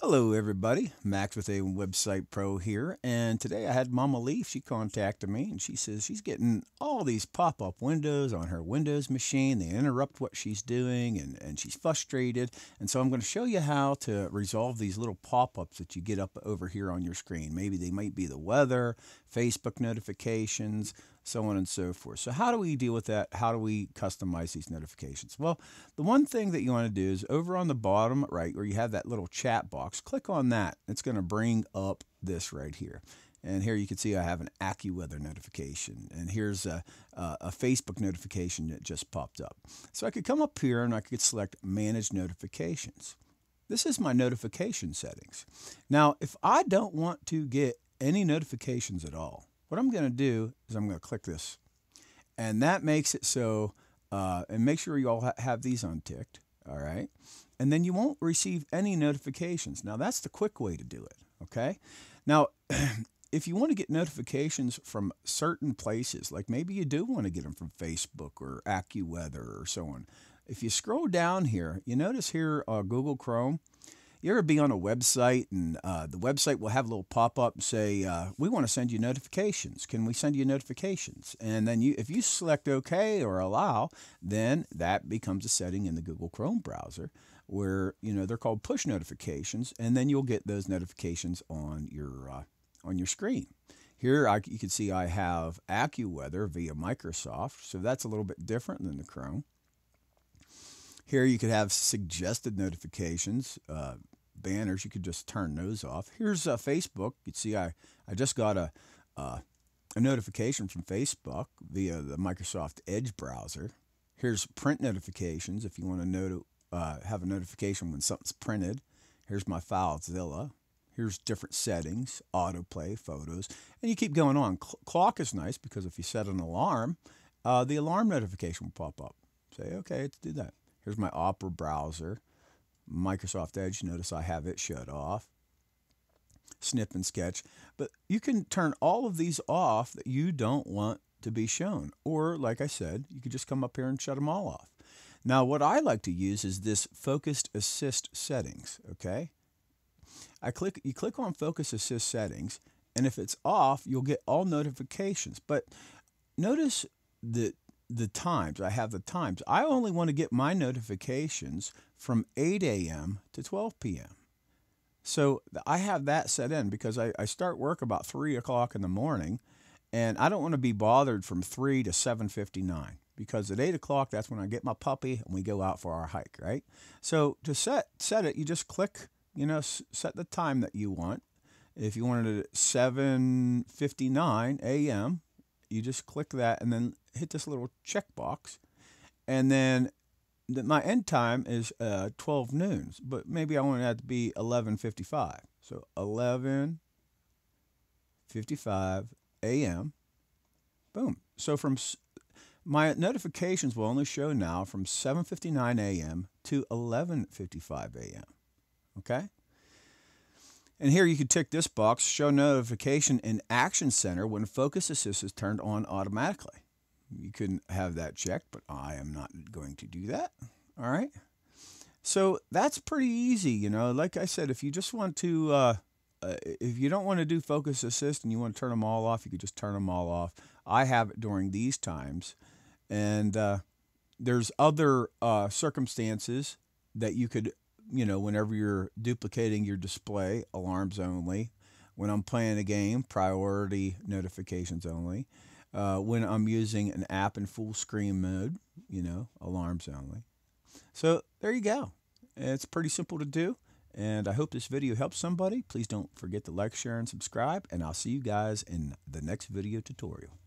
Hello everybody, Max with a Website Pro here, and today I had Mama Leaf. She contacted me and she says she's getting all these pop-up windows on her Windows machine. They interrupt what she's doing and she's frustrated, and so I'm going to show you how to resolve these little pop-ups that you get up over here on your screen. Maybe they might be the weather, Facebook notifications, so on and so forth. So how do we deal with that? How do we customize these notifications? Well, the one thing that you want to do is over on the bottom right where you have that little chat box, click on that. It's going to bring up this right here. And here you can see I have an AccuWeather notification. And here's a Facebook notification that just popped up. So I could come up here and I could select Manage Notifications. This is my notification settings. Now, if I don't want to get any notifications at all, what I'm going to do is I'm going to click this, and that makes it so, and make sure you all have these unticked, all right? And then you won't receive any notifications. Now, that's the quick way to do it, okay? Now, if you want to get notifications from certain places, like maybe you do want to get them from Facebook or AccuWeather or so on, if you scroll down here, you notice here Google Chrome. You ever be on a website and the website will have a little pop-up and say, we want to send you notifications. Can we send you notifications? And then if you select OK or allow, then that becomes a setting in the Google Chrome browser where, you know, they're called push notifications, and then you'll get those notifications on your screen. Here you can see I have AccuWeather via Microsoft, so that's a little bit different than the Chrome. Here you could have suggested notifications, banners. You could just turn those off. Here's Facebook. You can see I just got a notification from Facebook via the Microsoft Edge browser. Here's print notifications if you want to have a notification when something's printed. Here's my FileZilla. Here's different settings, autoplay, photos, and you keep going on. Clock is nice because if you set an alarm, the alarm notification will pop up. Say, okay, let's do that. Here's my Opera browser, Microsoft Edge. Notice I have it shut off. Snip and Sketch. But you can turn all of these off that you don't want to be shown. Or, like I said, you could just come up here and shut them all off. Now, what I like to use is this Focus Assist settings, okay? You click on Focus Assist settings, and if it's off, you'll get all notifications. But notice that the times. I have the times. I only want to get my notifications from 8 a.m. to 12 p.m. So I have that set in because I start work about 3 o'clock in the morning, and I don't want to be bothered from 3 to 7:59 because at 8 o'clock, that's when I get my puppy and we go out for our hike, right? So to set it, you just click, you know, set the time that you want. If you wanted it at 7:59 a.m., you just click that and then hit this little checkbox, and then my end time is 12 noon, but maybe I want that to be 11:55. So 11:55 a.m. Boom. So from my notifications will only show now from 7:59 a.m. to 11:55 a.m. Okay. And here you can tick this box, show notification in Action Center when Focus Assist is turned on automatically. You couldn't have that checked, but I am not going to do that. All right. So that's pretty easy. You know, like I said, if you just want to, if you don't want to do Focus Assist and you want to turn them all off, you could just turn them all off. I have it during these times. And there's other circumstances that you could, you know, whenever you're duplicating your display, alarms only. When I'm playing a game, priority notifications only. When I'm using an app in full screen mode, you know, alarms only. So there you go. It's pretty simple to do. And I hope this video helps somebody. Please don't forget to like, share, and subscribe. And I'll see you guys in the next video tutorial.